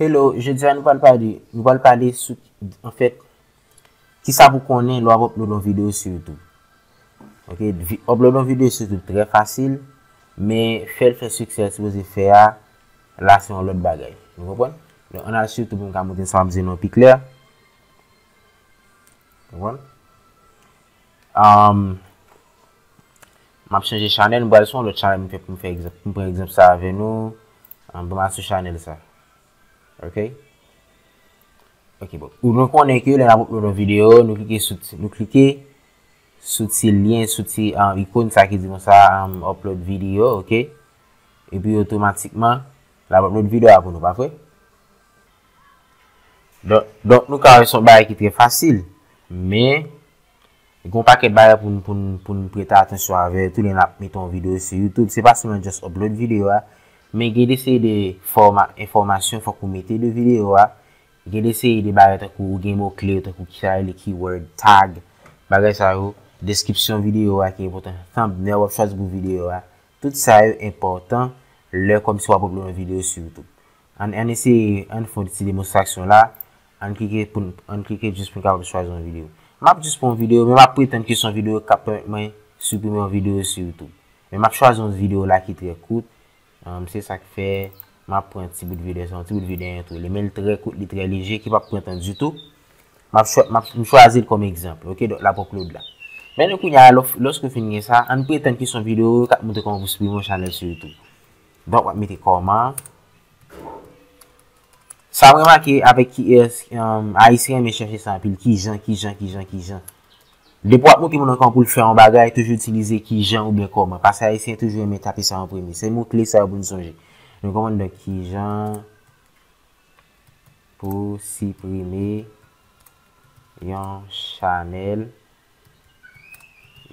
Hello, je dis à nous parler. Nous allons parler en fait qui ça vous connaît l'on upload une vidéo sur YouTube. OK, upload une vidéo sur YouTube très facile, mais faire succès vous faire là c'est l'autre bagaille. Vous comprenez? On a sur YouTube pour monter ça besoin plus clair. Vous comprenez? M'a changer channel, nous allons sur le channel pour faire exemple ça avec nous. On va sur channel ça. Ok, bon. Ou nous connaissons que là, nous avons une vidéo, nous cliquez sur ce lien, sur ce icône, ça qui dit ça, upload vidéo, ok? Et puis automatiquement, la upload vidéo pour nous, pas vrai? Donc, nous avons son bail qui est très facile, mais il y a un paquet de bail pour nous prêter attention avec tous les mettons vidéo sur YouTube. C'est pas seulement juste upload vidéo, mais il y a des séries de formats, informations faut qu'on mette de vidéos, il y a des séries de barres ou des mots clés, les keywords, tags, barres ça ou description vidéo qui est important, thumbnail, choses pour vidéo, tout ça est important, là comme si on upload une vidéo sur YouTube. On essaie, on fait cette démonstration là, on clique juste pour qu'on choisisse une vidéo. Map juste pour une vidéo, mais m'a prétend que son vidéo capable supprimer une vidéo sur YouTube. Mais m'a choisi une vidéo là qui est très courte. C'est ça qui fait ma prendre un petit bout de vidéo, un petit bout de vidéo, les mails très courts, très légers qui ne peuvent pas prendre du tout. Je choisis comme exemple, ok, donc la upload là. Maintenant, lorsque vous finissez ça, on prétend que son vidéo, vous montrez comment vous supprimez mon channel sur YouTube. Donc, on va mettre comment. Ça vraiment que avec qui est haïtien, mais chercher ça, puis qui gens. Les points qui m'ont encore pour le faire en bagage, toujours utiliser qui gens ou bien comment. Parce que haïtien toujours aimé taper ça en premier. C'est mon clé, ça pour nous songer. Nous commandons qui gens pour supprimer un channel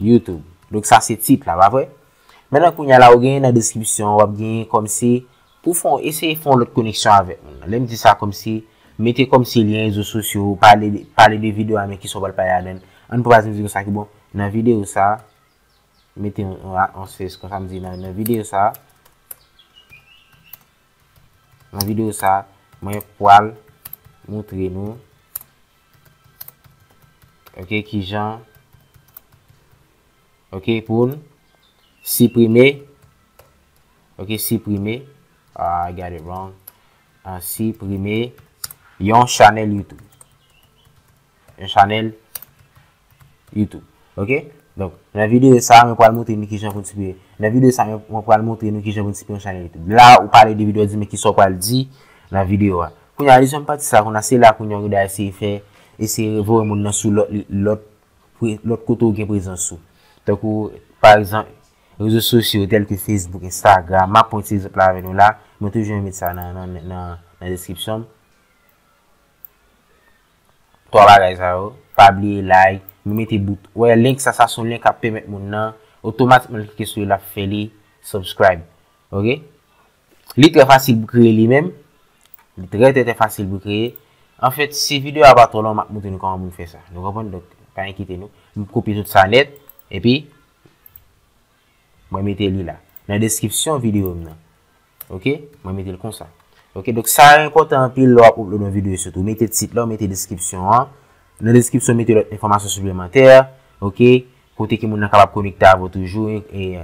YouTube. Donc ça c'est type là, pas vrai? Maintenant qu'on y a là, on gagne dans la description, on gagne comme si, pour font, essayer de faire l'autre connexion avec nous. Là, me dit ça comme si, mettez comme si les réseaux sociaux, parler des vidéos avec qui sont pas parler à l'aide. On peut pas dire ça qui bon dans la vidéo ça mettez on sait ce qu'on va me dire dans la vidéo ça moi poil montrer nous ok qui gens ok pour supprimer ok supprimer I got it wrong supprimer yon channel YouTube un channel YouTube. Ok? Donc, la vidéo ça, on va montrer nous qui j'en continue. La vidéo ça, on va montrer nous qui j'en continue en chaîne YouTube. Là, on parle de vidéos mais qui sont pas le dit la vidéo. Quand on a les gens partie ça, on a c'est là qu'on a essayé faire essayer voir mon dans sous l'autre côté qui est présent sous. Donc par exemple, réseaux sociaux tels que Facebook, Instagram, m'a pointé exemple avec nous là, moi toujours mettre ça dans la description. Toi là guys, pas oublier like mettez bout ouais link ça son lien qui permettre mon nan automatiquement cliquer sur la feli subscribe OK li très facile pour créer lui-même très facile pour créer en fait si vidéo a pas trop long m'a montrer nous comment on fait ça nous comprendre donc pas inquiéter nous on copie toute ça net et puis moi mettez lui là dans la description vidéo maintenant OK moi mettez le comme ça OK donc ça important pile là pour le vidéo surtout mettez titre là mettez description hein. Dans la description, mettez d'autres informations supplémentaires. Ok, côté qui mon capable connecter à vous toujours et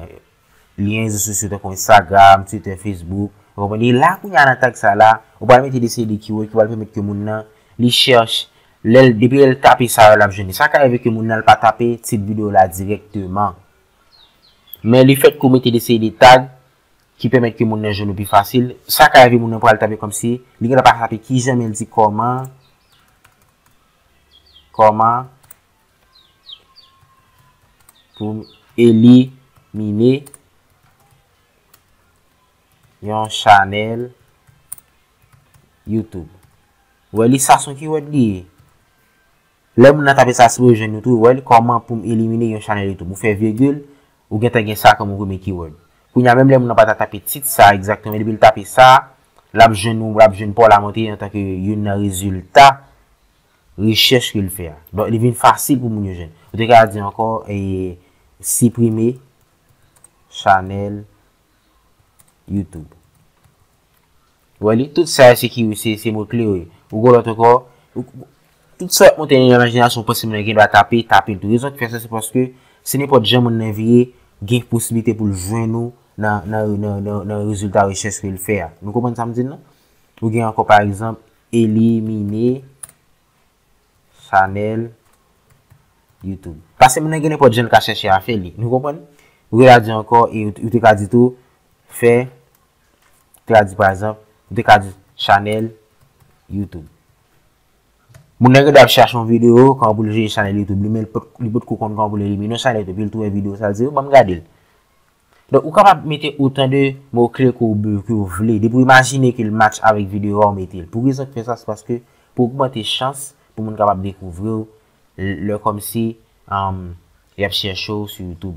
liens sociaux comme Instagram, Twitter, Facebook. Vous comprenez là qu'on y a un attaque ça là, on va mettre des CD qui vont permettre que mon nan les cherche, depuis elle taper ça la jeune. Ça qu'avec que mon nan pas taper cette vidéo là directement. Mais le fait qu'on mette des CD tags qui permettent que mon nan jeune plus facile. Ça qu'avec mon nan pas taper comme si, il n'a pas taper qui jamais dit comment pour éliminer un channel YouTube. Ouais, les ça sont qui veut dire. Là, on a tapé ça sur le jeune YouTube. Ouais, comment pour éliminer un channel YouTube. Vous faites virgule, vous gagnez ça comme vous mettez keyword. Quand il y a même là, on n'a pas tapé titre ça exactement. Il taper ça. Là, jeune pour la monter en tant que une résultat. Recherche qu'il fait. Donc, il devient facile pour mon jeune. Vous regardez encore et supprimer channel YouTube. Olha, tudo isso que você mostrou, o golo tout ça, mon imagination possible, qui doit taper, taper. Deux raisons qui fait ça, c'est parce que ce n'est pas de gens mon envier, gain possibilité pour le joindre dans résultat recherche qu'il fait. Nous comprenons ça me dit non? Ou gain encore par exemple éliminer Chanel YouTube. Parce que mon gain n'est pas de gens qui chercher à faire. Nous comprenons? Ou il a dit encore et il te qu'a dit tout fait. Tu as dit par exemple, il te qu'a dit Chanel YouTube. Mon nègre doit chercher une vidéo quand vous le jouez sur YouTube, mais le pot qu'on quand vous l'éliminez sur YouTube, il trouve une vidéo, ça veut dire, on va regarder. Donc, vous capable mettre autant de mots-clés que vous voulez, de vous imaginer que le match avec vidéo, on met. Pour raison que fait ça, c'est parce que pour augmenter les chances, pour être capable de découvrir le comme si il y a cherché sur YouTube.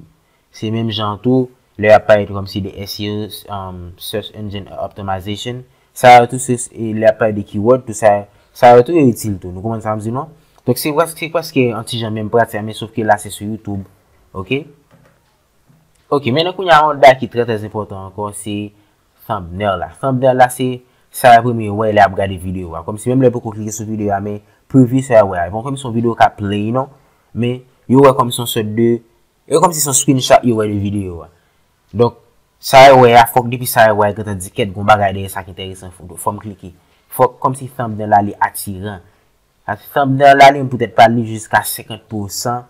C'est même genre tout, il apparaît comme si des SEO, Search Engine Optimization, ça tout ce, il apparaît des keywords, tout ça. Ça va tout est utile tout, nous commençons à me dire non. Donc c'est quoi ce qui est anti-gens même pratique, mais sauf que là c'est sur YouTube. Ok? Ok, maintenant qu'on y a un autre qui est très très important encore, c'est thumbnail là. Thumbnail là c'est ça premier ouais là à regarder vidéo. Comme si même les beaucoup cliquer sur vidéo mais prévu ça ouais. Ils vont comme son vidéo qu'a play non, mais ils ouais comme son sorte de, et comme si son screenshot ils ouais les vidéos. Donc ça ouais à faut depuis ça ouais quand on dit qu'est-ce qu'on va regarder ça qui intéressant, faut me cliquer. Faut comme si thumbnail là les attirant. Thumbnail là les peut-être pas jusqu'à 50%.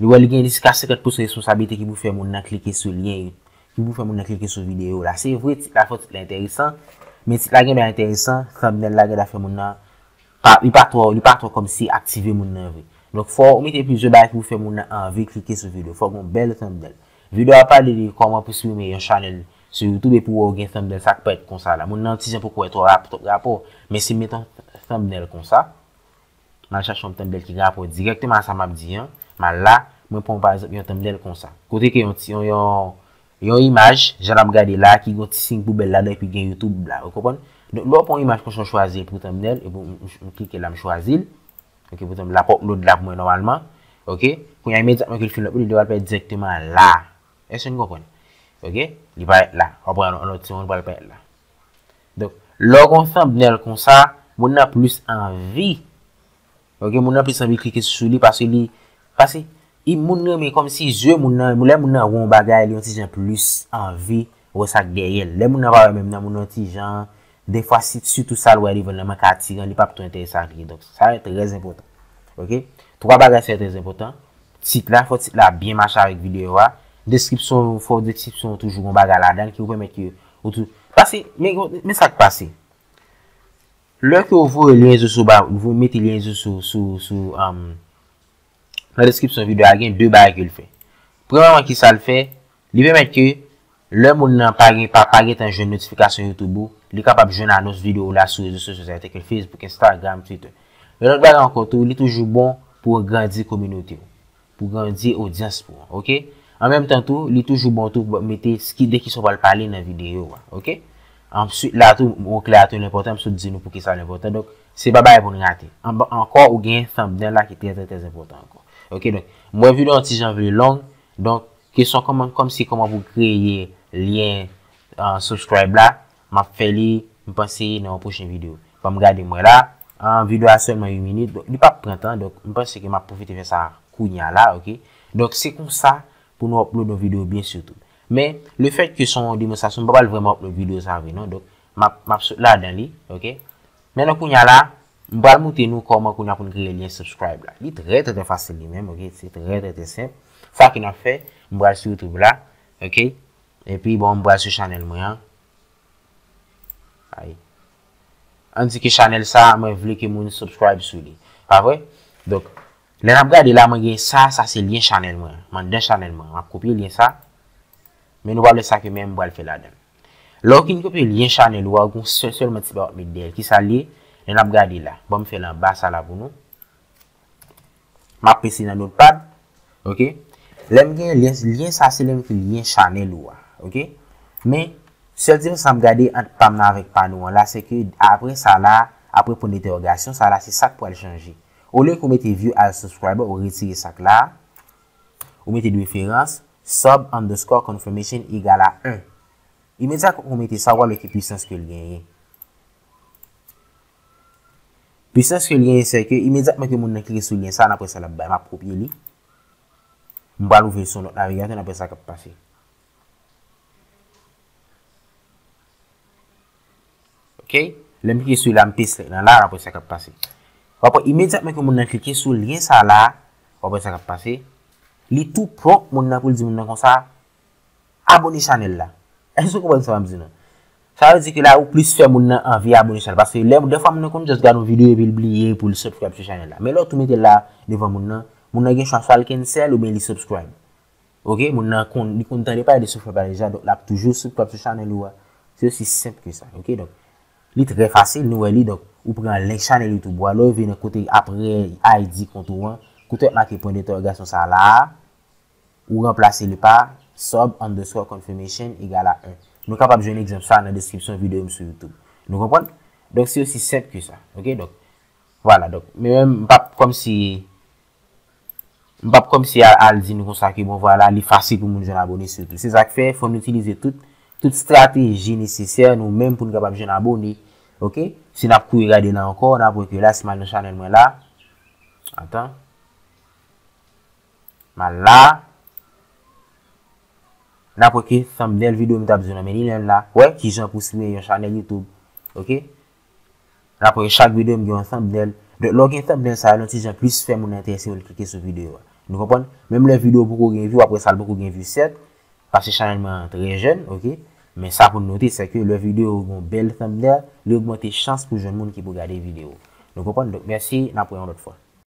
Le gain jusqu'à 50% de responsabilité qui vous fait mon cliquer sur lien, qui vous fait mon cliquer sur vidéo là. C'est vrai la photo est intéressant, mais si la gain est intéressant, thumbnail là la fait mon il pas trop comme si activer mon envie. Donc faut mettre plusieurs bail qui vous fait mon envie cliquer sur vidéo. Faut une belle thumbnail. Vidéo à parler de comment supprimer un channel sur YouTube et pour avoir un thumbnail, ça peut être comme ça. Mon antigen pourquoi être rapport, mais si mettre un thumbnail comme ça, je cherche un thumbnail qui rapport directement à ça m'a dit, hein, mais là, moi prends par exemple un thumbnail comme ça. Côté que une image, je la regarder là qui gonti signe poubelle là et puis gain YouTube là, vous comprenez? Donc là pour image qu'on choisit pour thumbnail et pour cliquer là me choisir. OK, pour la upload là moi normalement. OK, pour immédiatement que le film il doit être directement là. Est-ce que vous comprenez? OK, il va être là. On prend un autre, on va le faire là. Donc, lorsqu'on thumbnail comme ça, on a plus envie. OK, on a plus envie de cliquer sur lui parce que il montre comme si je mon on bagaille, on tient plus envie ou ça derrière. Les mon va même dans mon gens des fois si tout ça doit arriver vraiment attirant, il pas trop intéressant. Donc, ça est très important. OK? Trois bagages c'est très important. Titre là, faut titre là bien marcher avec vidéo là. Description, faut description toujours en bagarre là-dedans qui vous permet que parce que mais ça passe lorsque vous voyez les liens sous bas vous mettez les liens sous la description vidéo il y a deux bagarres qu'il fait. Premièrement qui ça le fait, il permet que le monde n'a pas un jeune notification YouTube, il est capable de joindre annonce vidéo là sur les réseaux sociaux tels que Facebook, Instagram, Twitter. Mais l'autre bagarre encore tout, il est toujours bon pour grandir communauté, pour grandir audience pour, OK? En même temps tout, il est toujours bon tout mettre ce qui dès qu'ils sont pas le parler dans la vidéo, OK? Ensuite là tout on créateur l'important pour dire nous pour qui ça l'important. Donc c'est pas bail pour nous rater. Encore ou gain thumbnail là qui est très très important encore. OK, donc moi vidéo anti janvier long, donc question comment vous créer lien subscribe là, m'a fait li me penser dans prochaine vidéo. Pas me garder moi là, en vidéo à seulement 1 minute. Donc il pas printemps donc je pense que m'a profiter faire ça kounya là, OK? Donc c'est comme ça pour nous uploader nos vidéos bien surtout. Mais le fait que son démonstration ne va pas vraiment uploader nos vidéos, ça non? Donc, map là dans lui, OK? Maintenant qu'on y a là, on va montrer nous comment qu'on a pour créer le lien subscribe là. Il est très très facile lui-même, OK? C'est très très simple. Ça qu'on a fait, on va sur YouTube là, OK? Et puis bon, on va sur channel moi. Aïe. On dit que channel ça, moi je veux que mon subscribe sur lui. Pas vrai? Donc les regardez là, moi ça c'est lien channel moi. Dans channel moi, m'a copier lien ça. Mais nous va le ça que même va le faire là-dedans. Lorsqu'il copie lien channel ou on seulement petit bas modèle qui ça lié, les regardez là. Bon me faire en bas ça là pour nous. M'a PC dans notre pad. OK? L'aime lien ça c'est le lien channel ou. OK? Mais seul dire ça me regarder entre pam avec panneau là c'est que après ça là, après pour l'interrogation ça là c'est ça pour le changer. Au lieu que vous mettez view as subscriber, vous retirez ça là. Vous mettez de référence sub underscore confirmation égale à 1. इमेजा को उम्मीद सवाल है कि business के लिए ये business के लिए ऐसे कि इमेजा में क्यों मुन्ने के लिए सुनिए साना पैसा लग बाय माप को भी ली बालू फिर सुनो ना विज्ञान ना पैसा कब पासी ओके लेकिन ये सुलाम पिस लेना लारा पैसा कब पासी वापस इमेजा में क्यों मुन्ने के लिए सुनिए साला वापस कब पासी ली तू प्रो मुन्ना पुल जिम्मन को सा abonné channel là est-ce que vous comprenez ça maintenant ça veut dire que là ou plus faire mon envie abonner channel parce que les deux femmes ne compte juste garder nos vidéos et puis oublier pour le subscribe sur channel là mais là tout mettez là devant mon n'a gain chance à le cancel ou bien le subscribe OK mon n'a compte content pas de souffrir par les gens donc là toujours subscribe sur channel là c'est aussi simple que ça OK donc il très facile nous elle donc ou prend les channel YouTube bois là venir côté après ID compte un côté là qui point d'interrogation ça là ou remplacer le pas sub_confirmation égale à 1. Nous sommes capables de donner un exemple ça dans la description vidéo sur YouTube. Nous comprenons? Donc c'est aussi simple que ça. OK? Donc voilà. Donc, mais même pas comme si. Pas comme si elle dit nous comme ça que bon voilà, il est facile pour nous jeunes abonnés sur YouTube. C'est ça que fait, il faut utiliser toute stratégie nécessaire nous-mêmes pour nous capables de jeunes abonnés. OK? Si nous avons regardé là encore, on a vu que là, c'est mal dans le channel là. Attends. Mal là. N'a pas que thumbnail vidéo m'ta besoin mais il là ouais qui j'en pour suivre une channel YouTube OK n'a pas chaque vidéo me un thumbnail de login thumbnail ça là si j'en plus faire mon intéressé ou cliquer sur vidéo nous comprenons même les vidéos beaucoup gain vue après ça beaucoup gain vue 7 parce que channel très jeune OK mais ça pour noter c'est que les vidéos ont belle thumbnail l'augmenter chance pour jeune monde qui pour regarder vidéo nous comprenons donc merci n'a pas une autre fois.